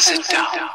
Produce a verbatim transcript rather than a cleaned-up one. Sit down.